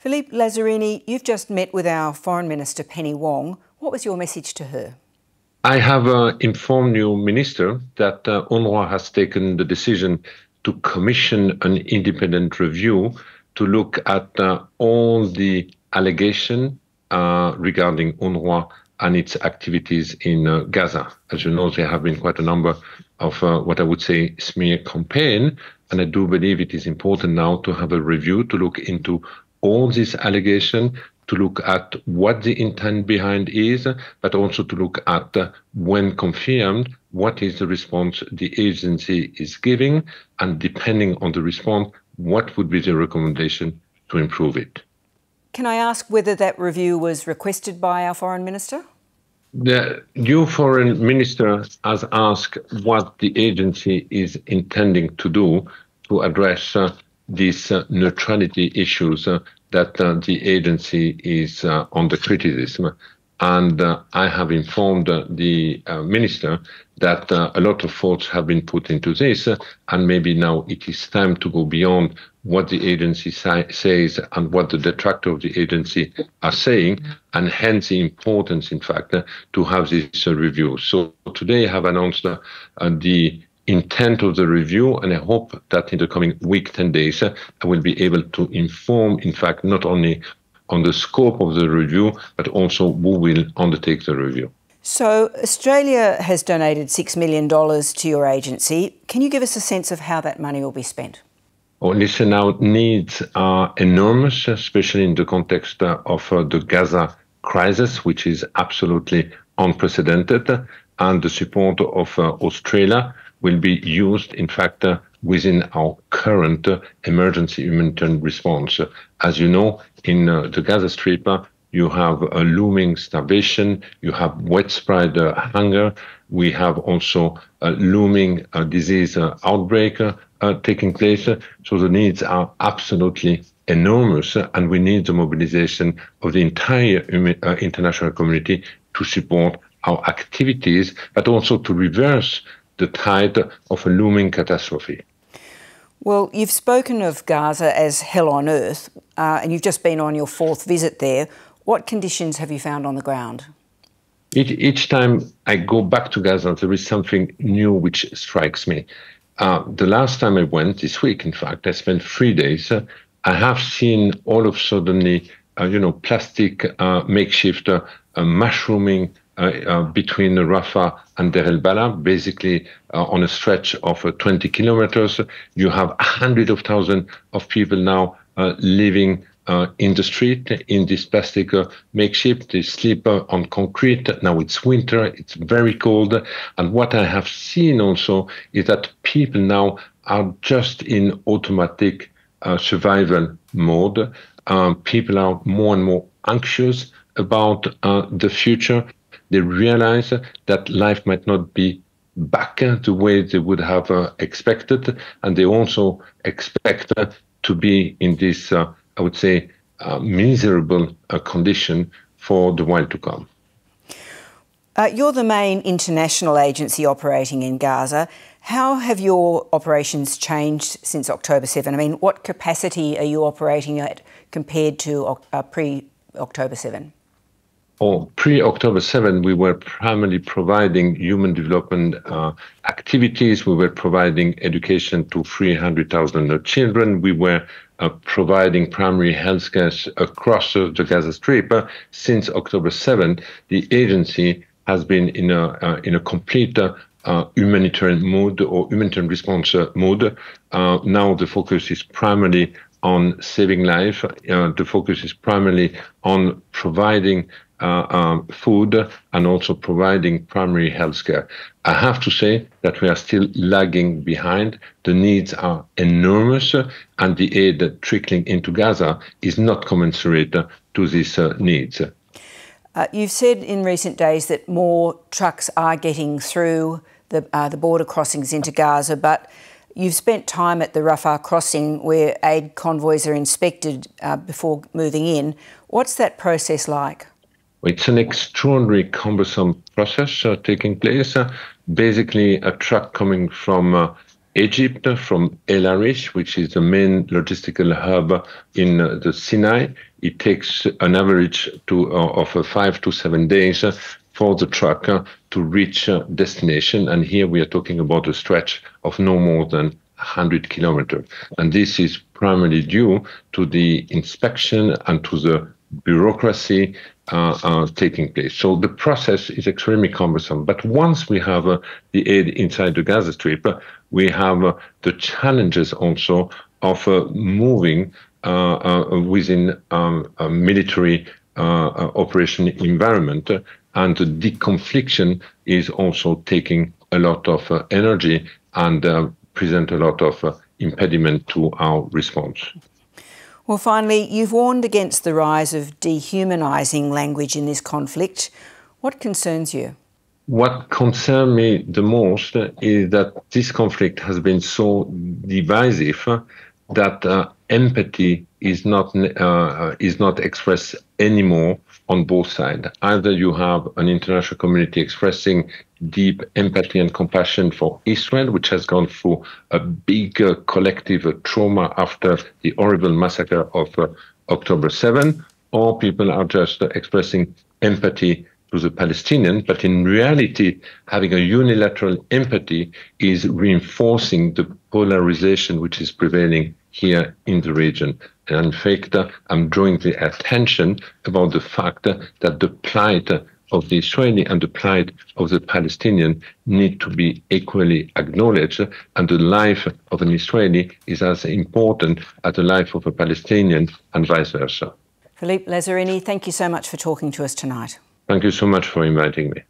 Philippe Lazzarini, you've just met with our Foreign Minister, Penny Wong. What was your message to her? I have informed your minister that UNRWA has taken the decision to commission an independent review to look at all the allegations regarding UNRWA and its activities in Gaza. As you know, there have been quite a number of what I would say smear campaign, and I do believe it is important now to have a review to look into all these allegations, to look at what the intent behind is, but also to look at, when confirmed, what is the response the agency is giving, and depending on the response, what would be the recommendation to improve it. Can I ask whether that review was requested by our Foreign Minister? The new Foreign Minister has asked what the agency is intending to do to address these neutrality issues that the agency is under criticism. And I have informed the minister that a lot of thoughts have been put into this, and maybe now it is time to go beyond what the agency says and what the detractors of the agency are saying, and hence the importance, in fact, to have this review. So today I have announced the intent of the review, and I hope that in the coming week, 10 days, I will be able to inform, in fact, not only on the scope of the review, but also who will undertake the review. So Australia has donated $6 million to your agency. Can you give us a sense of how that money will be spent? Well, listen, our needs are enormous, especially in the context of the Gaza crisis, which is absolutely unprecedented, and the support of Australia will be used, in fact, within our current emergency humanitarian response. As you know, in the Gaza Strip, you have a looming starvation, you have widespread hunger, we have also a looming disease outbreak taking place. So the needs are absolutely enormous, and we need the mobilization of the entire international community to support our activities, but also to reverse the tide of a looming catastrophe. Well, you've spoken of Gaza as hell on earth, and you've just been on your fourth visit there. What conditions have you found on the ground? Each time I go back to Gaza, there is something new which strikes me. The last time I went, this week, in fact, I spent 3 days. I have seen all of suddenly, plastic makeshift mushrooming between Rafah and Deir El Balah, basically on a stretch of 20 kilometers. You have hundreds of thousands of people now living in the street, in this plastic makeshift. They sleep on concrete. Now it's winter, it's very cold. And what I have seen also is that people now are just in automatic survival mode. People are more and more anxious about the future. They realize that life might not be back the way they would have expected, and they also expect to be in this, I would say, miserable condition for the while to come. You're the main international agency operating in Gaza. How have your operations changed since October 7? I mean, what capacity are you operating at compared to pre-October 7? Or pre-October 7, we were primarily providing human development activities. We were providing education to 300,000 children. We were providing primary health care across the Gaza Strip. Since October 7, the agency has been in a complete humanitarian mode or humanitarian response mode. Now the focus is primarily on saving life. The focus is primarily on providing food and also providing primary health care. I have to say that we are still lagging behind. The needs are enormous, and the aid trickling into Gaza is not commensurate to these needs. You've said in recent days that more trucks are getting through the border crossings into Gaza, but you've spent time at the Rafah crossing where aid convoys are inspected before moving in. What's that process like? It's an extraordinarily cumbersome process taking place. Basically, a truck coming from Egypt, from El Arish, which is the main logistical hub in the Sinai. It takes an average of 5 to 7 days for the truck to reach destination. And here we are talking about a stretch of no more than 100 kilometers. And this is primarily due to the inspection and to the bureaucracy taking place. So the process is extremely cumbersome. But once we have the aid inside the Gaza Strip, we have the challenges also of moving within a military operation environment. And the deconfliction is also taking a lot of energy and present a lot of impediment to our response. Well, finally, you've warned against the rise of dehumanising language in this conflict. What concerns you? What concerns me the most is that this conflict has been so divisive that empathy is not expressed anymore on both sides. Either you have an international community expressing deep empathy and compassion for Israel, which has gone through a big collective trauma after the horrible massacre of October 7, or people are just expressing empathy to the Palestinians, but in reality, having a unilateral empathy is reinforcing the polarization which is prevailing here in the region. And in fact, I'm drawing the attention about the fact that the plight of the Israeli and the plight of the Palestinian need to be equally acknowledged, and the life of an Israeli is as important as the life of a Palestinian and vice versa. Philippe Lazzarini, thank you so much for talking to us tonight. Thank you so much for inviting me.